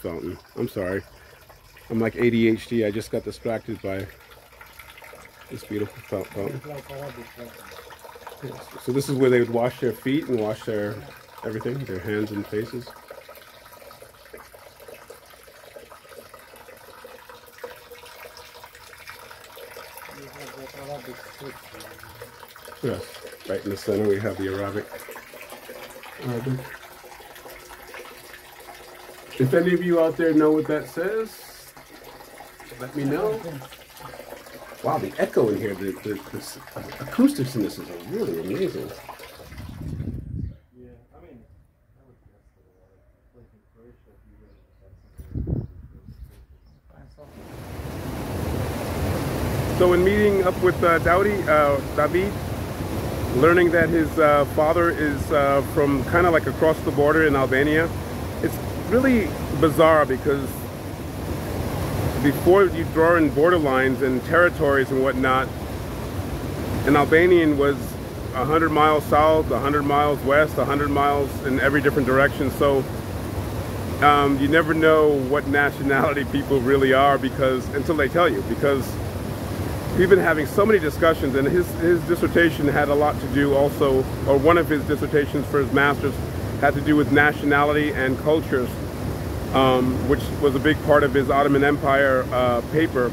fountain. I'm sorry. I'm like ADHD. I just got distracted by this beautiful fountain. So this is where they would wash their feet and wash their everything, their hands and faces. Yes, right in the center we have the Arabic. If any of you out there know what that says, let me know. Wow, the echo in here, the acoustics in this is really amazing. So in meeting up with Daudi, David, learning that his father is from kind of like across the border in Albania, it's really bizarre because before you draw in border lines and territories and whatnot, an Albanian was 100 miles south, 100 miles west, 100 miles in every different direction. So you never know what nationality people really are because until they tell you, because we've been having so many discussions, and his dissertation had a lot to do also, or one of his dissertations for his master's had to do with nationality and cultures, which was a big part of his Ottoman Empire paper,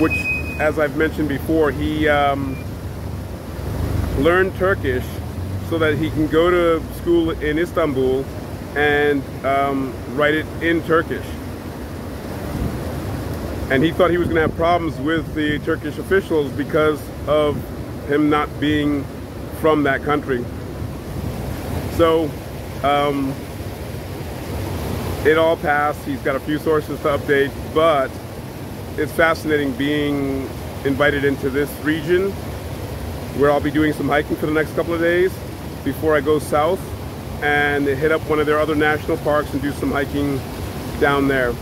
which, as I've mentioned before, he learned Turkish so that he can go to school in Istanbul and write it in Turkish. And he thought he was going to have problems with the Turkish officials because of him not being from that country. So it all passed. He's got a few sources to update, but it's fascinating being invited into this region where I'll be doing some hiking for the next couple of days before I go south and hit up one of their other national parks and do some hiking down there.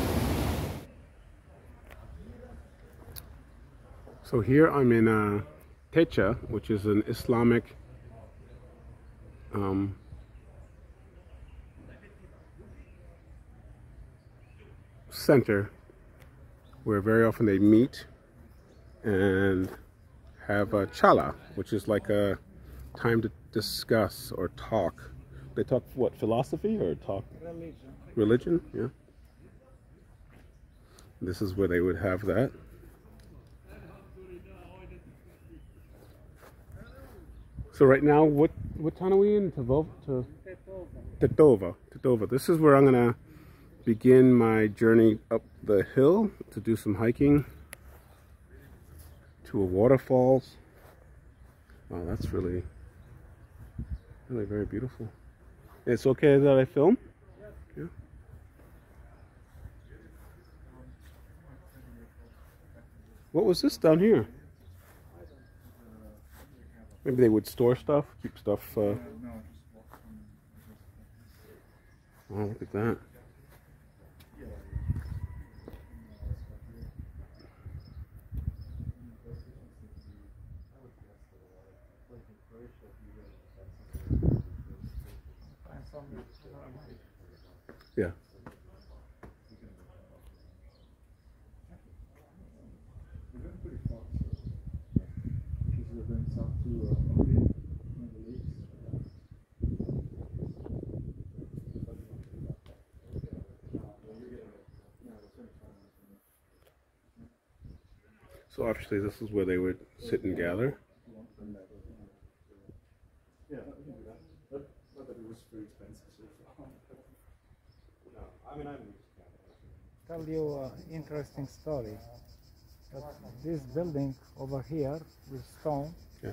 So here I'm in Techa, which is an Islamic center where very often they meet and have a chala, which is like a time to discuss or talk. They talk what, philosophy or talk? Religion. Religion, yeah. This is where they would have that. So right now, what town are we in? Tetovo. This is where I'm gonna begin my journey up the hill to do some hiking to a waterfalls. Wow, that's really, really very beautiful. It's okay that I film? Yeah. What was this down here? Maybe they would store stuff, keep stuff. Oh, look at that. Yeah. So obviously this is where they would sit and gather. Yeah, not that it was very expensive. No, I mean, I'll tell you an interesting story. This building over here with stone, yeah.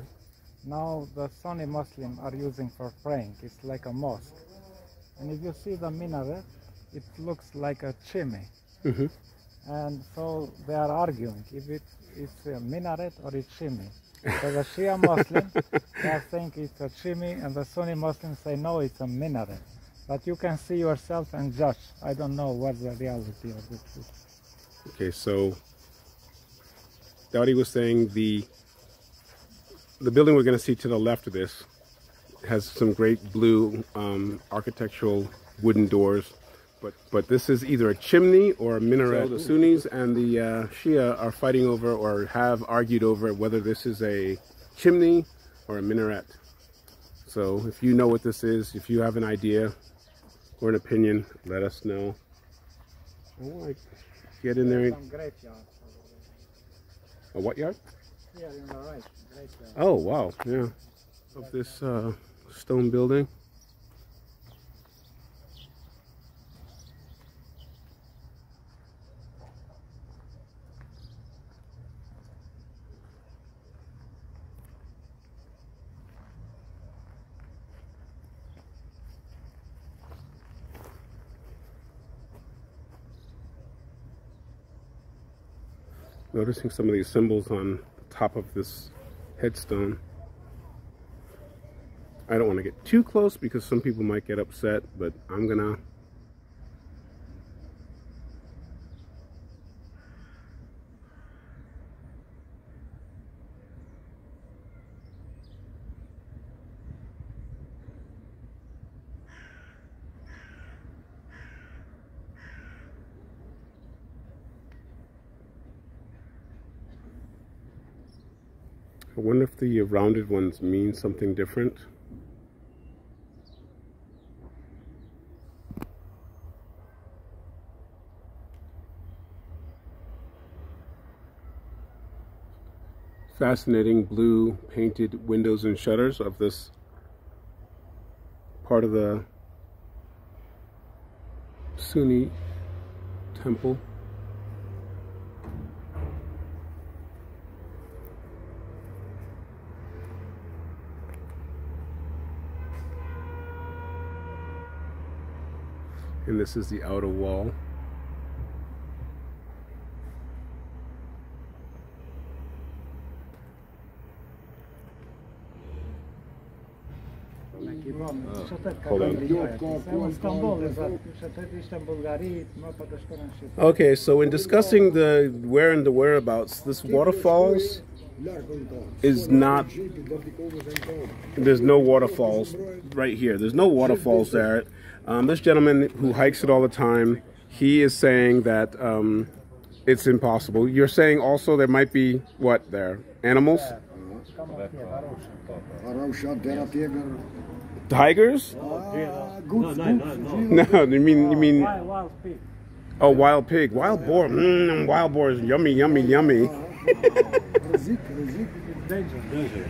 Now the Sunni Muslims are using for praying. It's like a mosque. And if you see the minaret, it looks like a chimney. Mm-hmm. And so they are arguing if it's a minaret or a chimney. So the Shia Muslims are saying it's a chimney, and the Sunni Muslims say no, it's a minaret. But you can see yourself and judge. I don't know what's the reality of this is. Okay, so Daudi was saying the building we're going to see to the left of this has some great blue architectural wooden doors. But this is either a chimney or a minaret. So the Sunnis and the Shia are fighting over, or have argued over, whether this is a chimney or a minaret. So if you know what this is, if you have an idea or an opinion, let us know. I want to get in there. Some graveyards. A what yard? Yeah, you're right. Graveyard. Oh, wow. Yeah. Of this stone building. Noticing some of these symbols on the top of this headstone. I don't want to get too close because some people might get upset, but I'm gonna I wonder if the rounded ones mean something different. Fascinating blue painted windows and shutters of this part of the Sunni temple. And this is the outer wall. Hold on. Okay, so in discussing the where and the whereabouts, this waterfalls is not, there's no waterfalls right here. There's no waterfalls there. This gentleman who hikes it all the time, he is saying that it's impossible. You're saying also there might be what there? Animals? Tigers? No, you mean oh, wild pig. Wild boar. Wild boar is yummy, yummy, yummy.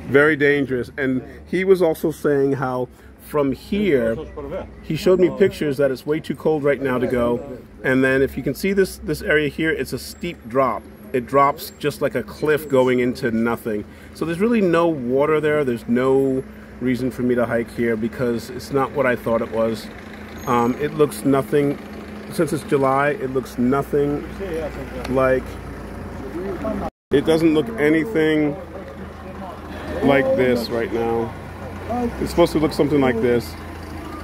Very dangerous. And he was also saying how from here, he showed me pictures that it's way too cold right now to go. And then if you can see this area here, it's a steep drop. It drops just like a cliff going into nothing. So there's really no water there. There's no reason for me to hike here because it's not what I thought it was. It looks nothing, since it's July, it looks nothing like, it doesn't look anything like this right now. It's supposed to look something like this.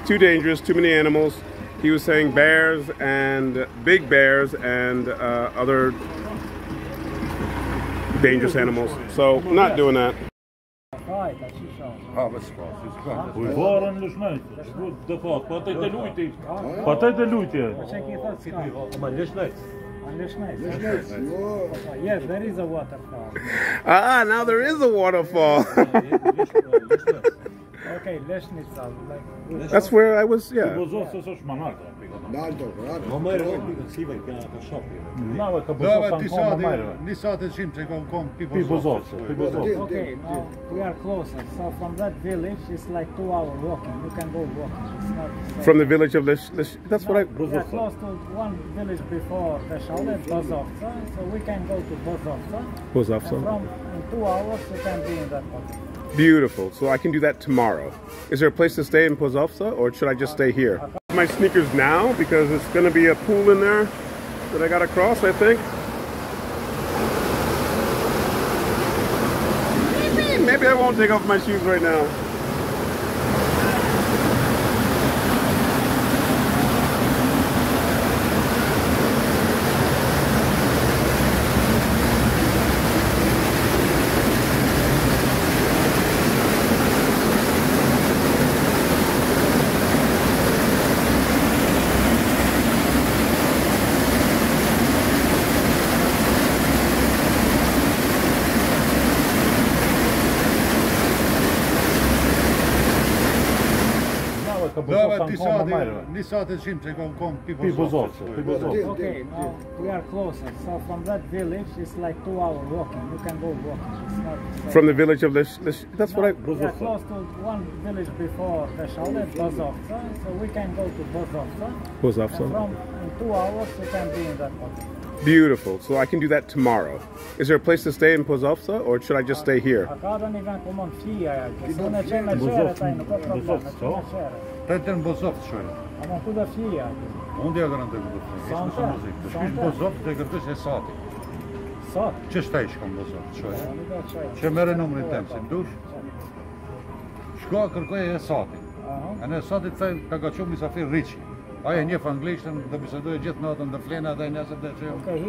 Too dangerous, too many animals. He was saying bears and big bears and other dangerous animals. So not doing that. Yes, there is a waterfall. Ah, now there is a waterfall. Okay, Lesnitsa. That's where I was, yeah. Okay, now we are closer. So from that village, it's like 2 hour walking. You can go walking. It's not the from the village of Lesnitsa? That's no, what I... Bozovce. We close to one village before the Shalet, Bozovce. So we can go to Bozovce. Bozovce. And from in 2 hours, you can be in that hotel. Beautiful. So I can do that tomorrow. Is there a place to stay in Pozovca, or should I just stay here? My sneakers now, because it's going to be a pool in there that I got to cross, I think. Maybe I won't take off my shoes right now. ka Bozovca në koma majrëve. Nisat e qim që ka në koma pi Bozovce. Ok, now we are closer. So from that village, it's like 2 hours walking. You can go walking. From the village of Lesnitsa? That's what I... Bozovca. Yeah, close to one village before Lesnitsa, Bozovca. So we can go to Bozovca. Bozovca. And from in 2 hours, we can be in that hotel. Beautiful. So I can do that tomorrow. Is there a place to stay in Pozovca, or should I just stay here? Okay, he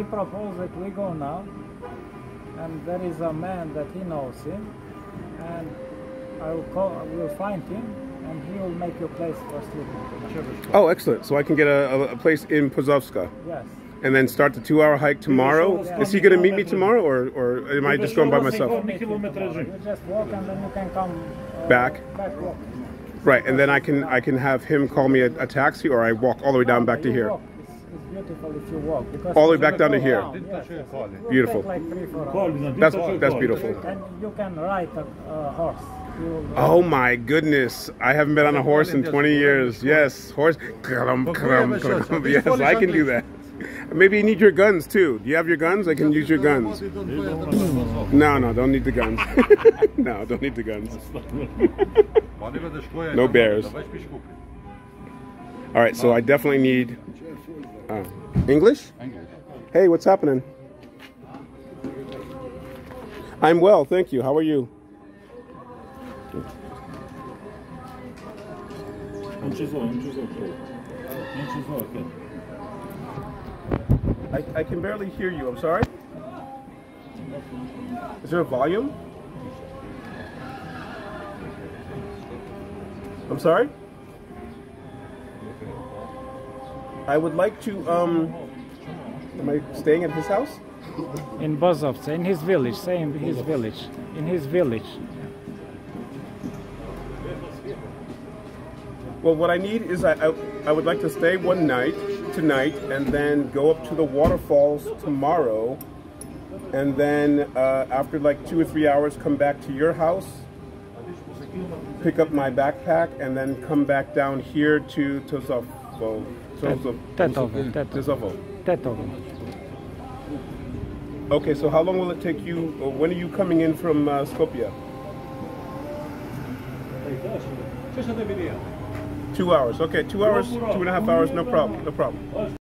proposed that we go now, and there is a man that he knows him, and I will call, I will find him, and he will make you a place for sleeping. Oh, excellent! So I can get a place in Pozovska. Yes. And then start the 2-hour hike tomorrow. Yes. Is he going to meet me tomorrow, or am I just going by myself? You just walk, and then you can come back walking. Right, and then I can have him call me a taxi, or I walk all the way down back to here. It's beautiful if you walk. All the way back down to here. Yes, yes, yes. Beautiful. Like that's beautiful. And you can ride a horse. Oh my goodness! I haven't been on a horse in 20 years. Yes, horse. Yes, I can do that. Maybe you need your guns too. Do you have your guns? I can use your guns. No, don't need the guns. No, don't need the guns. No bears. All right, so I definitely need English? Hey, what's happening? I'm well, thank you. How are you? I can barely hear you, I'm sorry? Is there a volume? I'm sorry? I would like to, am I staying at his house? In Bozovce, in his village, say in his village. In his village. Well, what I need is I would like to stay one night. Tonight, and then go up to the waterfalls tomorrow, and then after like 2 or 3 hours come back to your house, pick up my backpack, and then come back down here to Tetovo. Tetovo. Okay, so how long will it take you, or when are you coming in from Skopje? 2 hours. Okay, 2 hours, 2.5 hours, no problem, no problem.